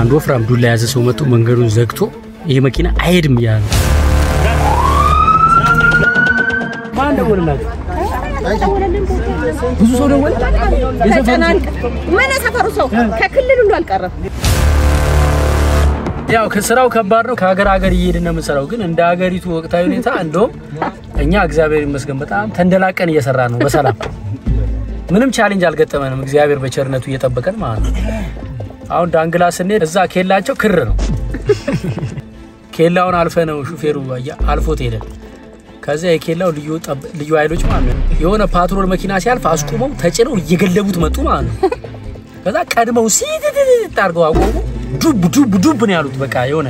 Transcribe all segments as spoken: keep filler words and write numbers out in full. አንድ ወፍራም ዱላ የያዘ ሰው መጥቶ መንገዱን ዘግቶ ይሄ መኪና አይሄድም ያለው ማን ደወለለት? ብዙ ሰው ደወለ። የሰፈሩ ሰው ከክልሉ እንዳልቀረ ያው ከስራው ከባድ ነው። ከሀገር ሀገር እየሄድን ነው የምንሰራው። ግን እንደ ሀገሪቱ ወቅታዊ ሁኔታ እንደውም እኛ እግዚአብሔር ይመስገን በጣም ተንደላቀን እየሰራ ነው። በሰላም ምንም ቻሌንጅ አልገጠመንም። እግዚአብሔር በቸርነቱ እየጠበቀን ማለት ነው። አሁን ዳንግላ ስንሄድ እዛ ኬላቸው ክር ነው። ኬላውን አልፈ ነው ሹፌሩ አልፎት ሄደ። ከዛ የኬላው ልዩ ልዩ ኃይሎች ማለት የሆነ ፓትሮል መኪና ሲያልፍ አስቆመው ተጭነው እየገለቡት መጡ ማለት ነው። ከዛ ቀድመው ሲትት አድርገው አቆሙ። ዱብ ዱብ ዱብ ነው ያሉት። በቃ የሆነ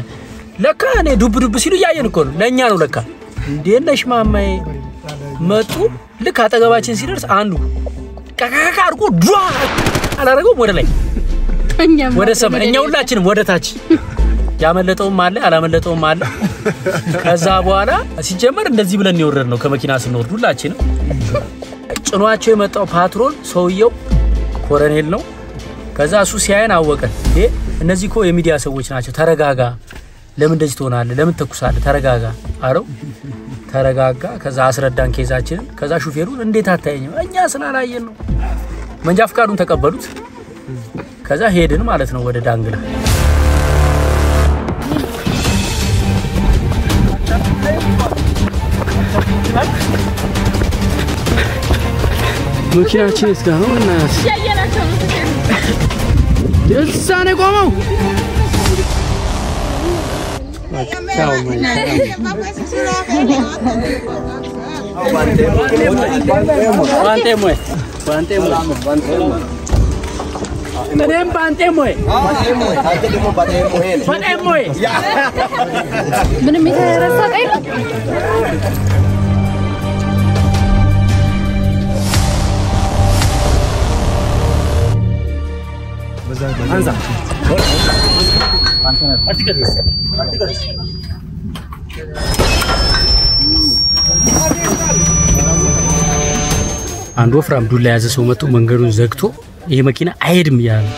ለካ እኔ ዱብ ዱብ ሲሉ ያየን እኮ ነው። ለኛ ነው ለካ እንደነሽ ማማዬ መጡ። ልክ አጠገባችን ሲደርስ አንዱ ከካካ አድርጎ ዷ አላረገው ወደ ላይ ወደ ሰማይ እኛ ሁላችንም ወደ ታች ያመለጠውም አለ አላመለጠውም አለ። ከዛ በኋላ ሲጀመር እንደዚህ ብለን ይወረድ ነው ከመኪና ስንወርድ ሁላችንም። ጭኗቸው የመጣው ፓትሮል ሰውየው ኮረኔል ነው። ከዛ እሱ ሲያየን አወቀ። ዴ እነዚህ ኮ የሚዲያ ሰዎች ናቸው፣ ተረጋጋ፣ ለምን እንደዚህ ትሆናለህ፣ ለምን ተኩሳለህ፣ ተረጋጋ አለው። ተረጋጋ። ከዛ አስረዳን ኬዛችንን። ከዛ ሹፌሩን እንዴት አታየኝ? እኛ ስላላየን ነው። መንጃ ፍቃዱን ተቀበሉት። ከዛ ሄድን ማለት ነው ወደ ዳንግላ። መኪናችን እስካሁን እናስ ደሳኔ ቆመው Bantem bantemoy. Bantemoy. Ate demo bantemoy. Bantemoy. Ya. Bener mikir rasa kayak Bazar Banza. Bantemoy. Artikel. Artikel. አንድ ወፍራም ዱላ የያዘ ሰው መጥቶ መንገዱን ዘግቶ ይሄ መኪና አይሄድም ያለው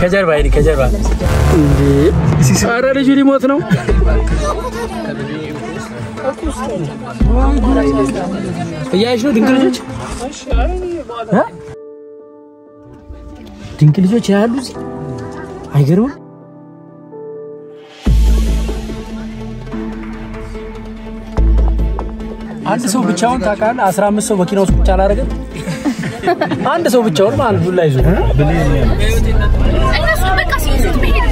ከጀርባ ይሄ ከጀርባ እንዴ ሲሳራ ልጅ ሪሞት ነው። እያይሽ ነው ድንግል ልጆች ድንግል ልጆች ያሉ አይገርም። አንድ ሰው ብቻውን ታካለ አስራ አምስት ሰው መኪናው ቁጭ አላረገም። አንድ ሰው ብቻውን ማለት ዱላ ይዞ እነሱ በቃ ሲይዙት በሄድ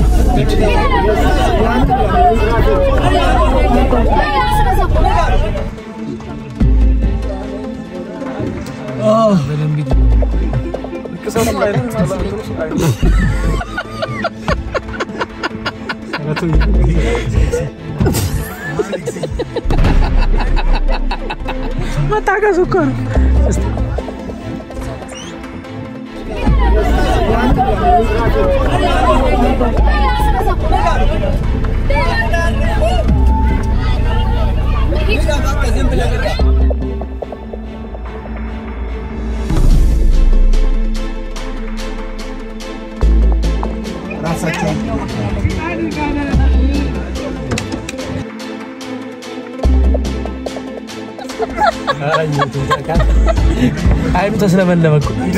Mataga sukar. አይኑ ተስለመለመ እኮ እንዴ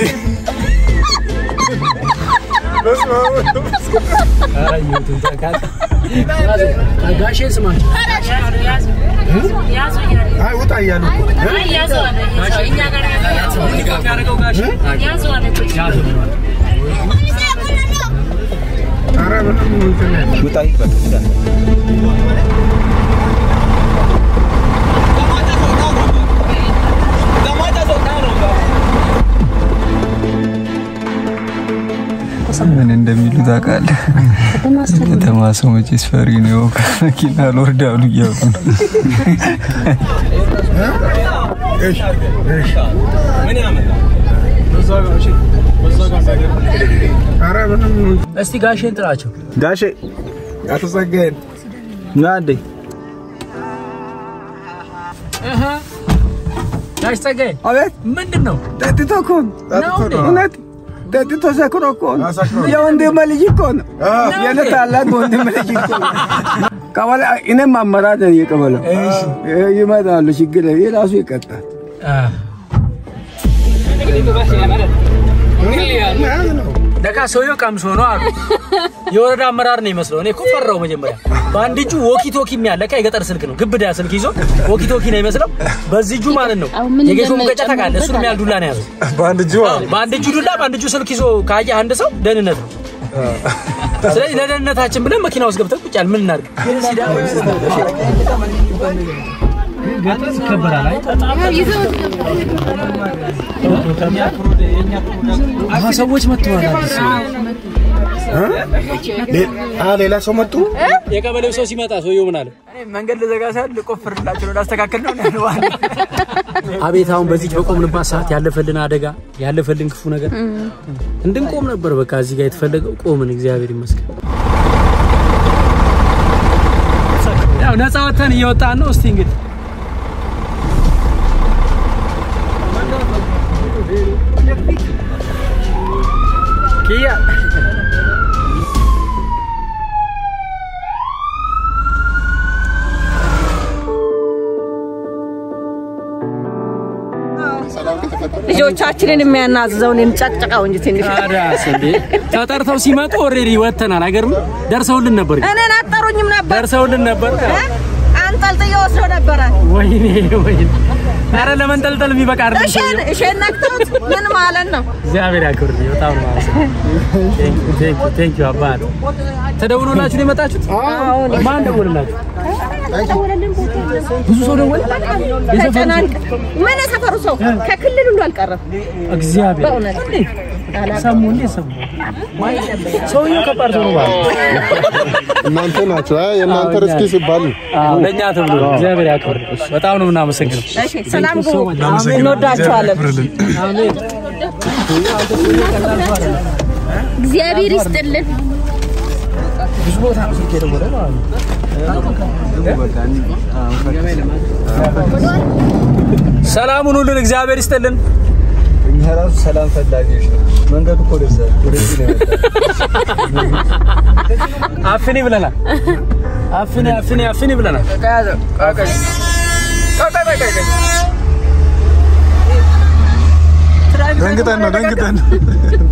ምን እንደሚሉ እዚህ ታውቃለህ ከተማሰው መቼስ ፈሪ ነው ከኪና ሎርዳውን ይያቁ እሺ እሺ ምን ያመጣ በዛው እሺ በዛው ጋር አራ ምንም እስቲ ጋሼን ጥራቸው ጋሼ አትዘጋኝ ናዴ አሃ ጋሽ ፀጋዬ አቤት ምንድነው ተጥቶኩን ተጥቶኩን Tadi tuh saya kurokon, ya undi malikikon, ya netala undi malikikon. Kawala ini mamara dan ya kawala, ya gimana lu segera ya langsung kata. Daka soyo kam sonar, yora marar nih mas lo, nih kufar roh macam mana? Bandi ju woki toki mian, daka ikat arsen keno, gede arsen kiso, woki toki nih mas lo, bazi ju mana no? Jadi semua kita cakap, suruh mian dulu nih harus. Bandi ju, bandi ju dulu, bandi ju sel kiso, kaya anda so, dan ini. Selain dari ini, macam mana makin aus gabter, kucal menar. ሰዎች መጥተዋል አዲስ አ ሌላ ሰው መጡ የቀበሌው ሰው ሲመጣ ሰውዬው ምን አለ መንገድ ለዘጋ ሳይል ቆፍርላችሁ ነው አስተካክል ነው ያለው አቤት አሁን በዚህ በቆምንባት ሰዓት ያለፈልን አደጋ ያለፈልን ክፉ ነገር እንድንቆም ነበር በቃ እዚህ ጋር የተፈለገው ቆምን እግዚአብሔር ይመስገን ያው ነፃ ወተን እየወጣን ነው እስቲ እንግዲህ Kia ልጆቻችንን የሚያናዝዘውን እንጨጨቃው እንጂ ትንሽ አራስ እንዴ ተጠርተው ሲመጡ ኦሬዲ ወተናል አይገርም ደርሰውልን ነበር እኔን አጠሩኝም ነበር ደርሰውልን ነበር አንጠልጥዬ ወስዶ ነበር ወይኔ ወይኔ አረ ለመንጠልጠል የሚበቃ አይደለም እሺ እሺ እናክተውት ምን ማለት ነው እግዚአብሔር ያክብር ይወጣው ማለት ቴንክ ዩ ቴንክ ዩ ቴንክ ዩ አባ ተደውሎላችሁ ነው የመጣችሁት አዎ ማን ደውሎላችሁ ብዙ ሰው ደውሎ የሰፈሩ ምን የሰፈሩ ሰው ከክልሉ እንደው አልቀረም እግዚአብሔር ሰሙ እንደ ሰሙ ሰውዬው ከፓርቶ ነው እናንተ ናችሁ እናንተ ርስኪ ሲባል ለኛ ተብሎ እግዚአብሔር ያክብር በጣም ነው እናመሰግነው እሺ ሰላም ጉ እንወዳችኋለን አሜን እግዚአብሔር ይስጥልን ብዙ ቦታ ርስኪ ደውለ ማለት ሰላሙን ሁሉ እግዚአብሔር ይስጥልን ራሱ ሰላም ፈላጊዎች ነው መንገዱ እኮ ደስ ወደዚህ ነው አፍኒ ብለና አፍኒ አፍኒ አፍኒ ብለና ተያዘ ካከስ ካታ ካታ ደንግጠን ነው ደንግጠን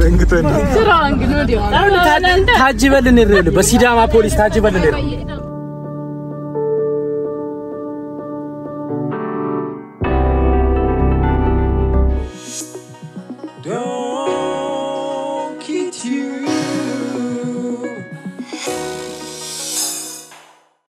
ደንግጠን ነው ስራን ግን ወዲያ ታጅበልን ይረል በሲዳማ ፖሊስ ታጅበልን ይረል